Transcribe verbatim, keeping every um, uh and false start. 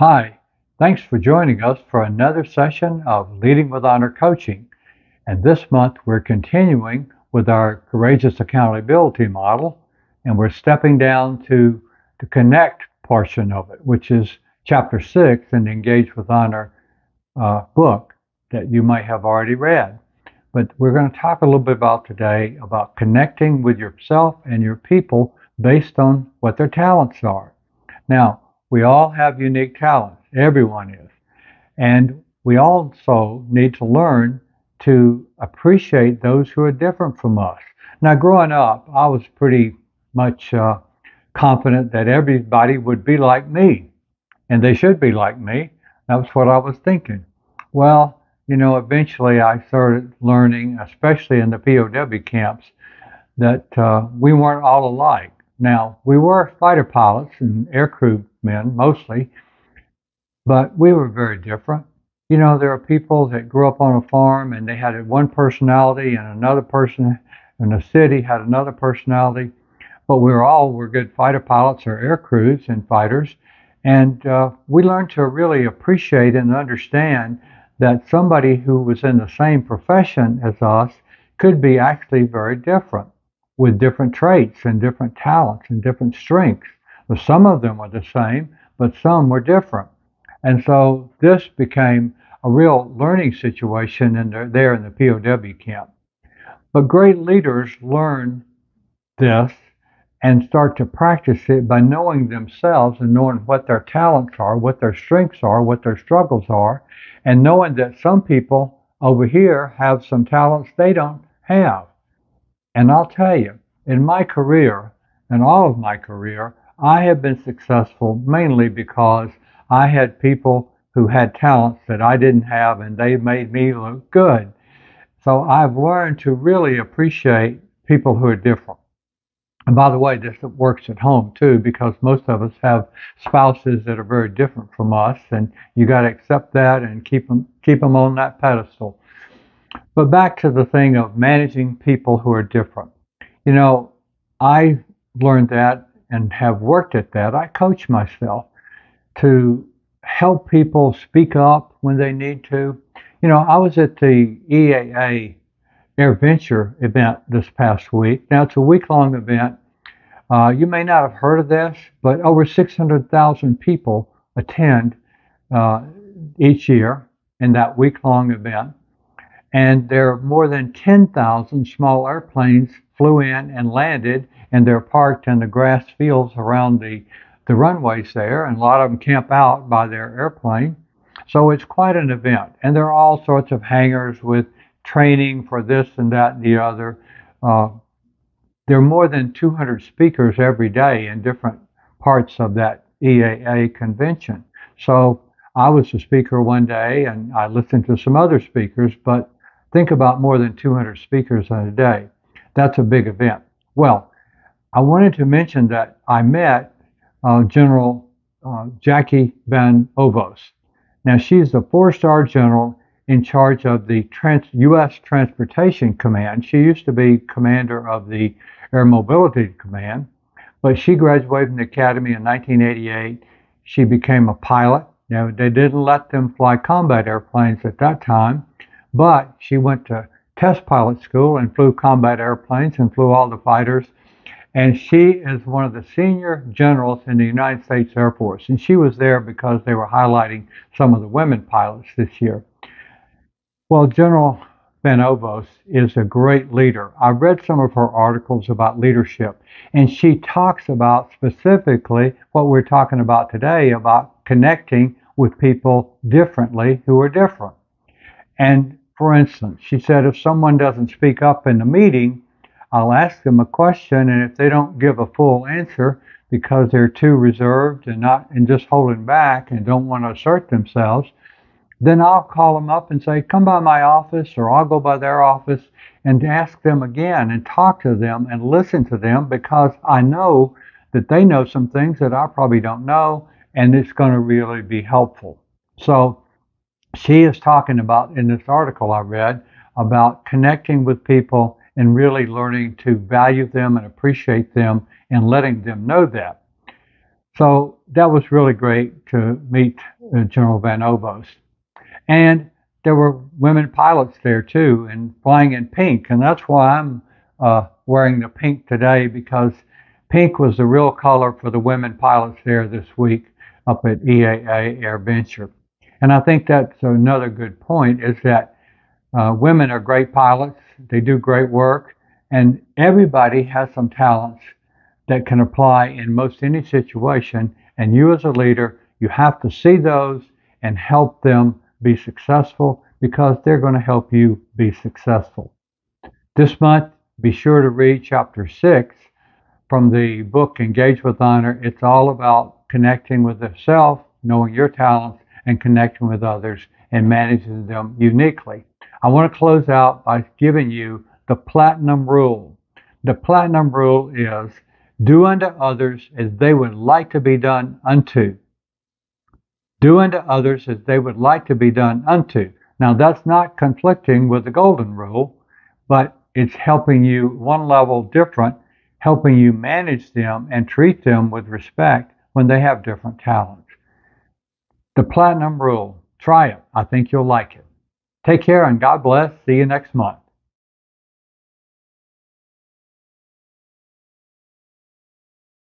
Hi, thanks for joining us for another session of Leading with Honor Coaching. And this month we're continuing with our courageous accountability model, and we're stepping down to the connect portion of it, which is chapter six in the Engage with Honor uh, book that you might have already read. But we're going to talk a little bit about today about connecting with yourself and your people based on what their talents are. Now, we all have unique talents. Everyone is. And we also need to learn to appreciate those who are different from us. Now, growing up, I was pretty much uh, confident that everybody would be like me, and they should be like me. That was what I was thinking. Well, you know, eventually I started learning, especially in the P O W camps, that uh, we weren't all alike. Now, we were fighter pilots and aircrew men mostly, but we were very different. You know, there are people that grew up on a farm and they had one personality, and another person in the city had another personality, but we were all were good fighter pilots or air crews and fighters, and uh, we learned to really appreciate and understand that somebody who was in the same profession as us could be actually very different, with different traits and different talents and different strengths. Some of them were the same, but some were different. And so this became a real learning situation in the, there in the P O W camp. But great leaders learn this and start to practice it by knowing themselves and knowing what their talents are, what their strengths are, what their struggles are, and knowing that some people over here have some talents they don't have. And I'll tell you, in my career, in all of my career, I have been successful mainly because I had people who had talents that I didn't have, and they made me look good. So I've learned to really appreciate people who are different. And by the way, this works at home too, because most of us have spouses that are very different from us, and you got to accept that and keep them, keep them on that pedestal. But back to the thing of managing people who are different. You know, I learned that and have worked at that. I coach myself to help people speak up when they need to. You know, I was at the E A A AirVenture event this past week. Now, it's a week-long event. Uh, you may not have heard of this, but over six hundred thousand people attend uh, each year in that week-long event. And there are more than ten thousand small airplanes flew in and landed, and they're parked in the grass fields around the, the runways there, and a lot of them camp out by their airplane. So it's quite an event. And there are all sorts of hangars with training for this and that and the other. Uh, there are more than two hundred speakers every day in different parts of that E A A convention. So I was a speaker one day, and I listened to some other speakers, but think about more than two hundred speakers in a day. That's a big event. Well, I wanted to mention that I met uh, General uh, Jackie Van Ovost. Now, she's a four-star general in charge of the trans U S Transportation Command. She used to be commander of the Air Mobility Command, but she graduated from the academy in nineteen eighty-eight. She became a pilot. Now, they didn't let them fly combat airplanes at that time, but she went to test pilot school and flew combat airplanes and flew all the fighters. And she is one of the senior generals in the United States Air Force. And she was there because they were highlighting some of the women pilots this year. Well, General Van Ovost is a great leader. I read some of her articles about leadership, and she talks about specifically what we're talking about today, about connecting with people differently who are different. And for instance, she said, if someone doesn't speak up in the meeting, I'll ask them a question, and if they don't give a full answer because they're too reserved and not and just holding back and don't want to assert themselves, then I'll call them up and say, come by my office, or I'll go by their office and ask them again and talk to them and listen to them, because I know that they know some things that I probably don't know, and it's going to really be helpful. So she is talking about, in this article I read, about connecting with people and really learning to value them and appreciate them and letting them know that. So that was really great to meet uh, General Van Ovost. And there were women pilots there too, and flying in pink. And that's why I'm uh, wearing the pink today, because pink was the real color for the women pilots there this week up at E A A AirVenture. And I think that's another good point, is that uh, women are great pilots. They do great work. And everybody has some talents that can apply in most any situation. And you as a leader, you have to see those and help them be successful, because they're going to help you be successful. This month, be sure to read chapter six from the book Engage with Honor. It's all about connecting with yourself, knowing your talents, and connecting with others and managing them uniquely. I want to close out by giving you the Platinum Rule. The Platinum Rule is, do unto others as they would like to be done unto. Do unto others as they would like to be done unto. Now, that's not conflicting with the Golden Rule, but it's helping you one level different, helping you manage them and treat them with respect when they have different talents. The Platinum Rule. Try it. I think you'll like it. Take care and God bless. See you next month.